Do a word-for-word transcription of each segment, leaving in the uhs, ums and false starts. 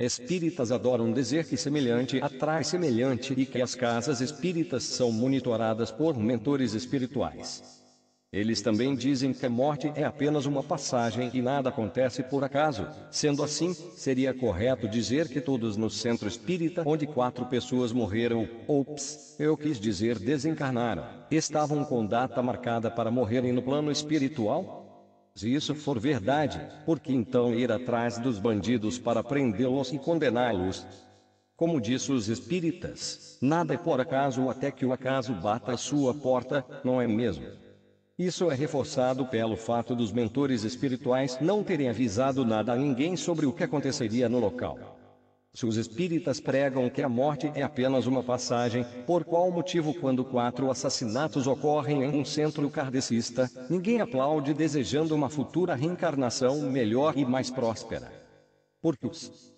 Espíritas adoram dizer que semelhante atrai semelhante e que as casas espíritas são monitoradas por mentores espirituais. Eles também dizem que a morte é apenas uma passagem e nada acontece por acaso. Sendo assim, seria correto dizer que todos no centro espírita onde quatro pessoas morreram, ops, eu quis dizer desencarnaram, estavam com data marcada para morrerem no plano espiritual? Se isso for verdade, por que então ir atrás dos bandidos para prendê-los e condená-los? Como diz os espíritas, nada é por acaso até que o acaso bata a sua porta, não é mesmo? Isso é reforçado pelo fato dos mentores espirituais não terem avisado nada a ninguém sobre o que aconteceria no local. Se os espíritas pregam que a morte é apenas uma passagem, por qual motivo quando quatro assassinatos ocorrem em um centro kardecista, ninguém aplaude desejando uma futura reencarnação melhor e mais próspera? Porque os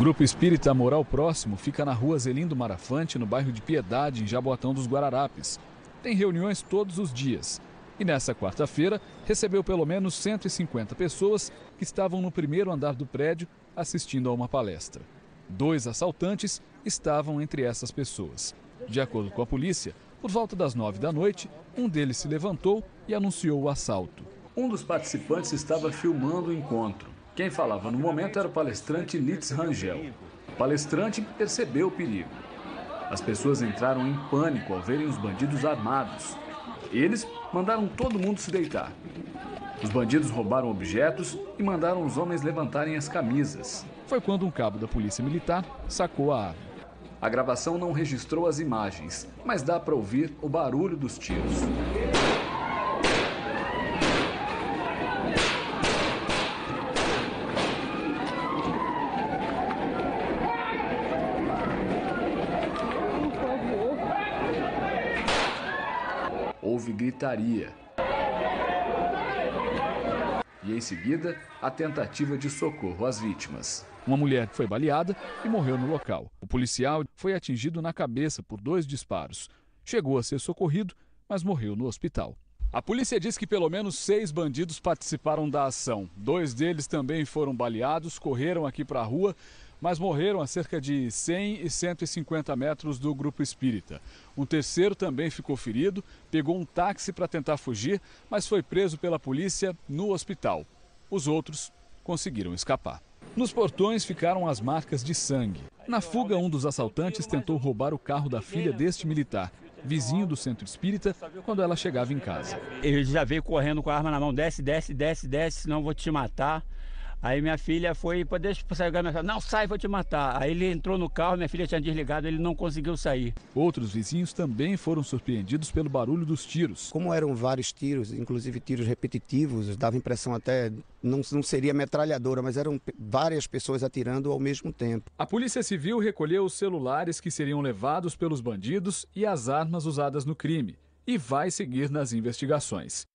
Grupo Espírita Amor ao Próximo fica na rua Zelindo Marafante, no bairro de Piedade, em Jabotão dos Guararapes. Tem reuniões todos os dias. E nessa quarta-feira, recebeu pelo menos cento e cinquenta pessoas que estavam no primeiro andar do prédio assistindo a uma palestra. Dois assaltantes estavam entre essas pessoas. De acordo com a polícia, por volta das nove da noite, um deles se levantou e anunciou o assalto. Um dos participantes estava filmando o encontro. Quem falava no momento era o palestrante Nitz Rangel. O palestrante percebeu o perigo. As pessoas entraram em pânico ao verem os bandidos armados. Eles mandaram todo mundo se deitar. Os bandidos roubaram objetos e mandaram os homens levantarem as camisas. Foi quando um cabo da polícia militar sacou a arma. A gravação não registrou as imagens, mas dá para ouvir o barulho dos tiros. Houve gritaria. E em seguida, a tentativa de socorro às vítimas. Uma mulher foi baleada e morreu no local. O policial foi atingido na cabeça por dois disparos. Chegou a ser socorrido, mas morreu no hospital. A polícia diz que pelo menos seis bandidos participaram da ação. Dois deles também foram baleados, correram aqui para a rua, mas morreram a cerca de cem e cento e cinquenta metros do Grupo Espírita. Um terceiro também ficou ferido, pegou um táxi para tentar fugir, mas foi preso pela polícia no hospital. Os outros conseguiram escapar. Nos portões ficaram as marcas de sangue. Na fuga, um dos assaltantes tentou roubar o carro da filha deste militar, vizinho do centro espírita, quando ela chegava em casa. Ele já veio correndo com a arma na mão, desce, desce, desce, desce, senão eu vou te matar. Aí minha filha foi, deixa eu sair, não sai, vou te matar. Aí ele entrou no carro, minha filha tinha desligado, ele não conseguiu sair. Outros vizinhos também foram surpreendidos pelo barulho dos tiros. Como eram vários tiros, inclusive tiros repetitivos, dava impressão até, não, não seria metralhadora, mas eram várias pessoas atirando ao mesmo tempo. A Polícia Civil recolheu os celulares que seriam levados pelos bandidos e as armas usadas no crime e vai seguir nas investigações.